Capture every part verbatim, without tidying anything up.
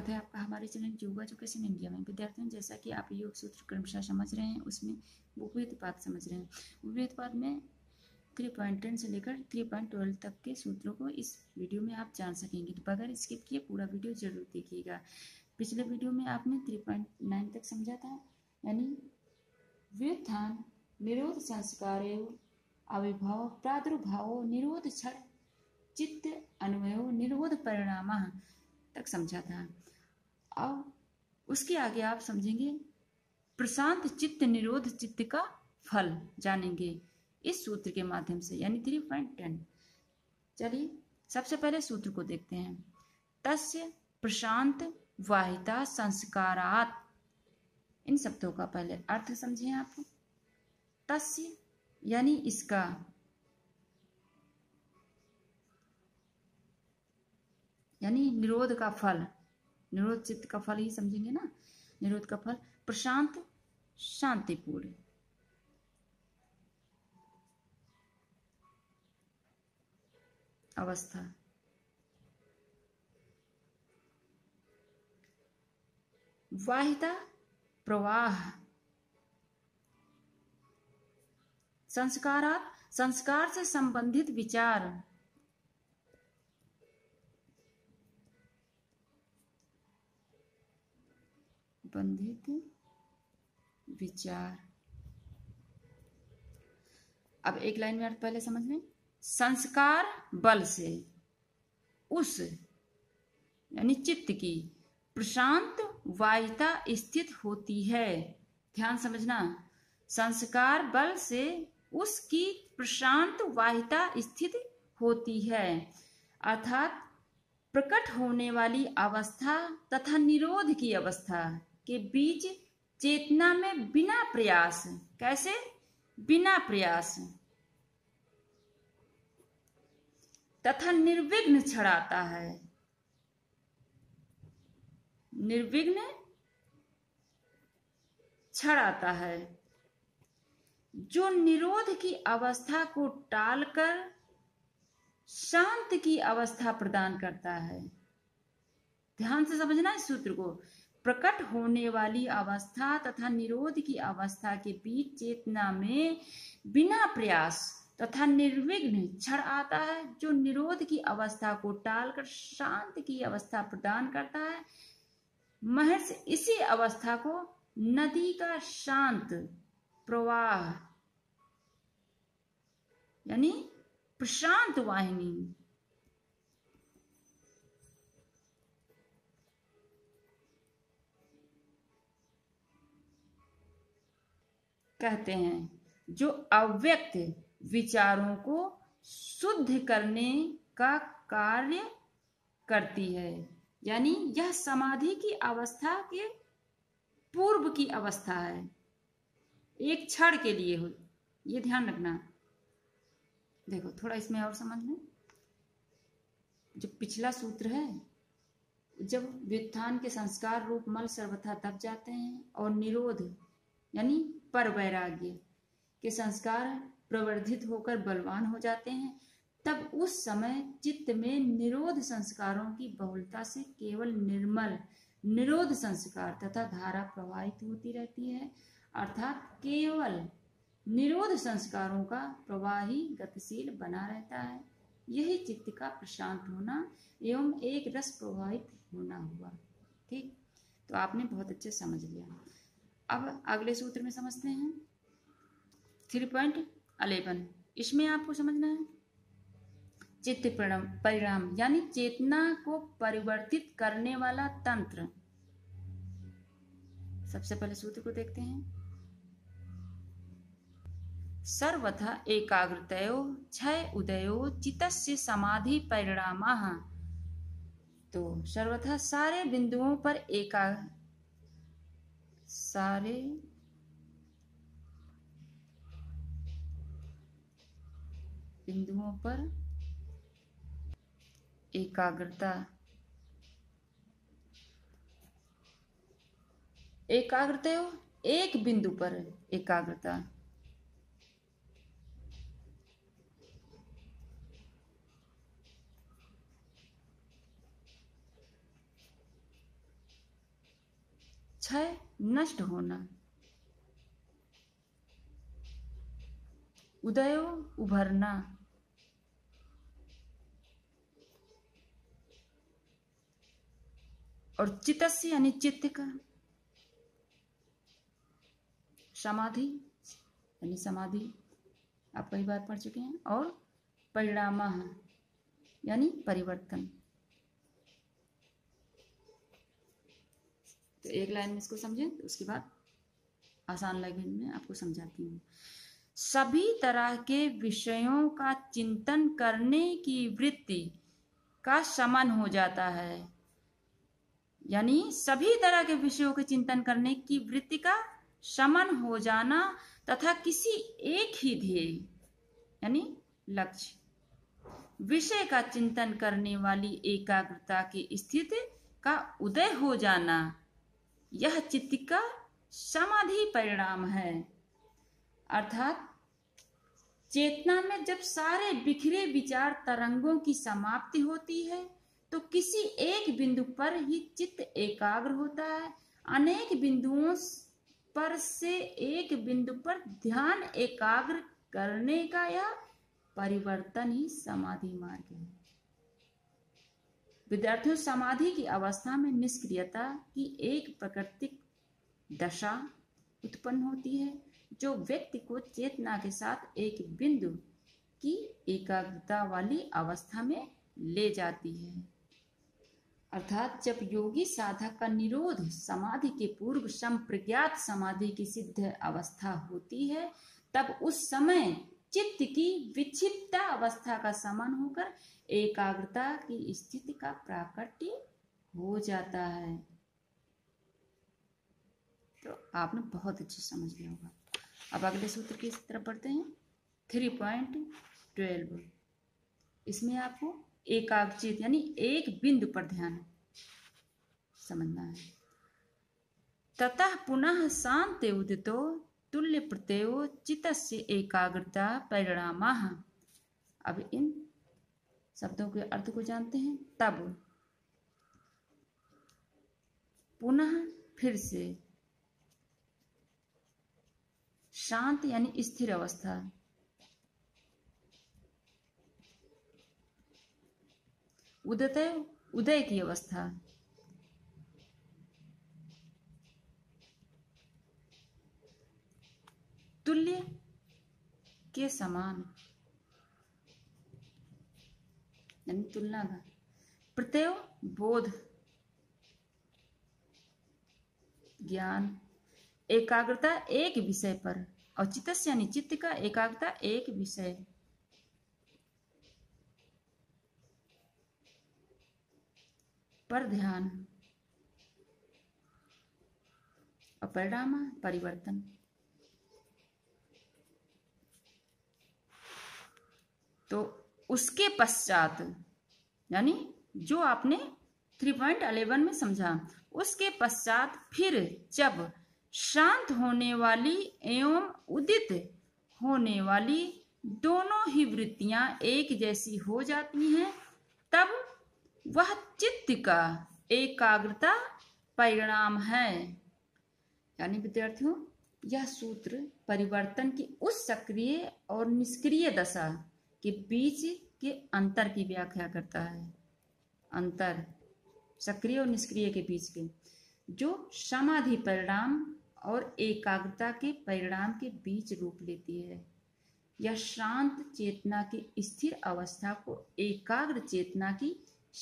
स्वागत है आपका हमारे चैनल योग एजुकेशन इंडिया में। विद्यार्थियों, जैसा कि आप योग सूत्र क्रमशः समझ रहे हैं, उसमें व्युत्पाद समझ रहे हैं। व्युत्पाद में थ्री पॉइंट टेन से लेकर थ्री पॉइंट ट्वेल्व तक के सूत्रों को इस वीडियो में आप जान सकेंगे, तो बगैर स्किप किए पूरा वीडियो जरूर देखिएगा। पिछले वीडियो में आपने थ्री पॉइंट नाइन तक समझा था, यानी व्युत्थान, निरोध संस्कार, आविर्भाव, प्रादुर्भाव, निरोध चित्त अन्वयो, निरोध परिणाम तक समझा था। अब उसके आगे आप समझेंगे प्रशांत चित्त निरोध चित्त का फल जानेंगे इस सूत्र के माध्यम से, यानी थ्री पॉइंट टेन। चलिए सबसे पहले सूत्र को देखते हैं। तस्य प्रशांत वाहिता संस्कारात, इन शब्दों का पहले अर्थ समझें आप। तस्य यानी इसका, यानी निरोध का फल, निरोध चित्त का फल ही समझेंगे ना, निरोध का फल। प्रशांत शांतिपूर्ण, अवस्था वाहिता प्रवाह, संस्कारात संस्कार से संबंधित विचार, बंधित विचार। अब एक लाइन में अर्थ पहले समझ लें। संस्कार बल से उस, यानी चित्त की प्रशांत वायता स्थित होती है। ध्यान समझना, संस्कार बल से उसकी प्रशांत वायता स्थित होती है, अर्थात प्रकट होने वाली अवस्था तथा निरोध की अवस्था के बीच चेतना में बिना प्रयास, कैसे बिना प्रयास, तथा निर्विघ्न छड़ाता है, निर्विघ्न छड़ाता है, जो निरोध की अवस्था को टालकर शांत की अवस्था प्रदान करता है। ध्यान से समझना इस सूत्र को। प्रकट होने वाली अवस्था तथा निरोध की अवस्था के बीच चेतना में बिना प्रयास तथा निर्विघ्न छड़ आता है, जो निरोध की अवस्था को टालकर शांत की अवस्था प्रदान करता है। महर्षि इसी अवस्था को नदी का शांत प्रवाह, यानी प्रशांत वाहिनी, कहते हैं, जो अव्यक्त विचारों को शुद्ध करने का कार्य करती है। यानी यह समाधि की अवस्था के पूर्व की अवस्था है, एक क्षण के लिए हो, ये ध्यान रखना। देखो थोड़ा इसमें और समझ लें। जो पिछला सूत्र है, जब व्युत्थान के संस्कार रूप मल सर्वथा दब जाते हैं और निरोध यानी पर वैराग्य के संस्कार प्रवर्धित होकर बलवान हो जाते हैं, तब उस समय चित्त में निरोध संस्कारों की बहुलता से केवल निर्मल निरोध संस्कार तथा धारा प्रवाहित होती रहती है, अर्थात केवल निरोध संस्कारों का प्रवाही गतिशील बना रहता है। यही चित्त का प्रशांत होना एवं एक रस प्रवाहित होना हुआ। ठीक, तो आपने बहुत अच्छे समझ लिया। अब अगले सूत्र में समझते हैं, थ्री पॉइंट अलेवन। इसमें आपको समझना है चित्त परिणाम, यानी चेतना को परिवर्तित करने वाला तंत्र। सबसे पहले सूत्र को देखते हैं। सर्वथा एकाग्रतयो क्षय उदयो चित्तस्य समाधि परिणामः। तो सर्वथा सारे बिंदुओं पर एकाग्र, सारे बिंदुओं पर एकाग्रता, एकाग्रता हो, एक बिंदु पर एकाग्रता, क्षय, नष्ट होना, उदयो उभरना, और चित्तस्य यानी चित्त का समाधि यानी समाधि आप कई बार पढ़ चुके हैं, और परिणाम यानी परिवर्तन। तो एक लाइन में इसको समझें, तो उसके बाद आसान लाइन में आपको समझाती हूँ। सभी तरह के विषयों का चिंतन करने की वृत्ति का शमन हो जाता है, यानी सभी तरह के विषयों के चिंतन करने की वृत्ति का शमन हो जाना तथा किसी एक ही ध्येय यानी लक्ष्य विषय का चिंतन करने वाली एकाग्रता की स्थिति का उदय हो जाना, यह चित्त का समाधि परिणाम है। अर्थात चेतना में जब सारे बिखरे विचार तरंगों की समाप्ति होती है तो किसी एक बिंदु पर ही चित्त एकाग्र होता है। अनेक बिंदुओं पर से एक बिंदु पर ध्यान एकाग्र करने का यह परिवर्तन ही समाधि मार्ग है। विद्यार्थियों, समाधि की अवस्था में निष्क्रियता की एक प्राकृतिक दशा उत्पन्न होती है जो व्यक्ति को चेतना के साथ एक बिंदु की एकाग्रता वाली अवस्था में ले जाती है। अर्थात जब योगी साधक का निरोध समाधि के पूर्व सम्प्रज्ञात समाधि की सिद्ध अवस्था होती है, तब उस समय चित्त की विक्षिप्त अवस्था का समन होकर एकाग्रता की स्थिति का प्राकट्य हो जाता है। तो आपने बहुत अच्छे समझ लिया होगा। अब अगले सूत्र की तरफ पढ़ते हैं, थ्री पॉइंट ट्वेल्व। इसमें आपको एकाग्रचित यानी एक बिंदु पर ध्यान समझना है। ततः पुनः शांत उदितो तुल्य प्रत्ययो चित्तस्य एकाग्रता परिणामः। अब इन शब्दों के अर्थ को जानते हैं। तब पुनः फिर से, शांत यानी स्थिर अवस्था, उदय उदय की अवस्था, तुल्य के समान यानी तुलना का, प्रत्यय बोध ज्ञान, एकाग्रता एक विषय पर, और चित्तस्य यानी चित्त का एकाग्रता एक विषय, पर ध्यान, और परिणाम परिवर्तन। तो उसके पश्चात यानी जो आपने थ्री पॉइंट इलेवन में समझा, उसके पश्चात फिर जब शांत होने वाली एवं उदित होने वाली दोनों ही वृत्तियां एक जैसी हो जाती हैं, तब वह चित्त का एकाग्रता परिणाम है। यानी विद्यार्थियों, यह सूत्र परिवर्तन की उस सक्रिय और निष्क्रिय दशा के बीच के अंतर की व्याख्या करता है। अंतर सक्रिय और निष्क्रिय के बीच के, जो समाधि परिणाम और एकाग्रता के परिणाम के बीच रूप लेती है। यह शांत चेतना की स्थिर अवस्था को एकाग्र चेतना की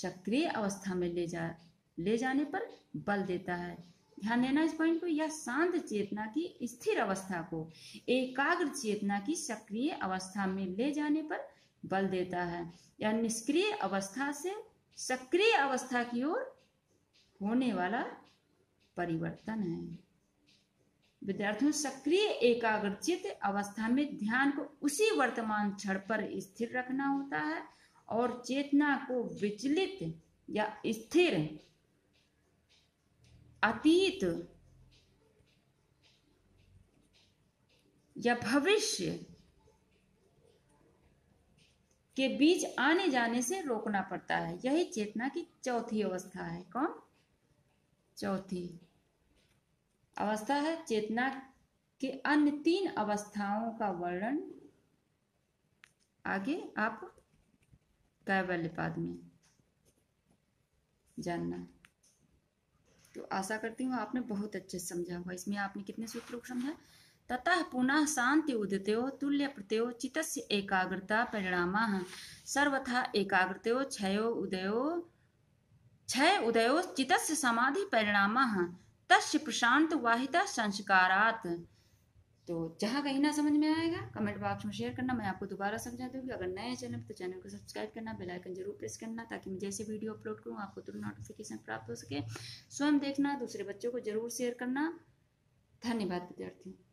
सक्रिय अवस्था में ले जा ले जाने पर बल देता है। ध्यान देना इस पॉइंट को, यह शांत चेतना की स्थिर अवस्था को एकाग्र चेतना की सक्रिय अवस्था में ले जाने पर बल देता है। यह निष्क्रिय अवस्था से सक्रिय अवस्था की ओर होने वाला परिवर्तन है। विद्यार्थियों, सक्रिय एकाग्रचित अवस्था में ध्यान को उसी वर्तमान क्षण पर स्थिर रखना होता है और चेतना को विचलित या स्थिर अतीत या भविष्य के बीच आने जाने से रोकना पड़ता है। यही चेतना की चौथी अवस्था है। कौन? चौथी अवस्था है। चेतना के अन्य तीन अवस्थाओं का वर्णन आगे आप कायवल्यपाद में जानना। तो आशा करती हूँ आपने बहुत अच्छे से समझा होगा। इसमें आपने कितने सूत्रों को समझा? ततः पुनः शांति उदितयो तुल्य प्रत्ययो चित्तस्य एकाग्रता परिणामः सर्वथा एकाग्रतयो क्षयो उदयो क्षय उदयो चित्तस्य समाधि परिणामः तस्य प्रशांत वाहिता संस्कारात। तो जहाँ कहीं ना समझ में आएगा कमेंट बॉक्स में शेयर करना, मैं आपको दोबारा समझा दूंगी। अगर नए चैनल तो चैनल को सब्सक्राइब करना, बेल आइकन जरूर प्रेस करना ताकि मैं जैसे वीडियो अपलोड करूँ आपको तुरंत नोटिफिकेशन प्राप्त हो सके। स्वयं देखना, दूसरे बच्चों को जरूर शेयर करना। धन्यवाद विद्यार्थियों।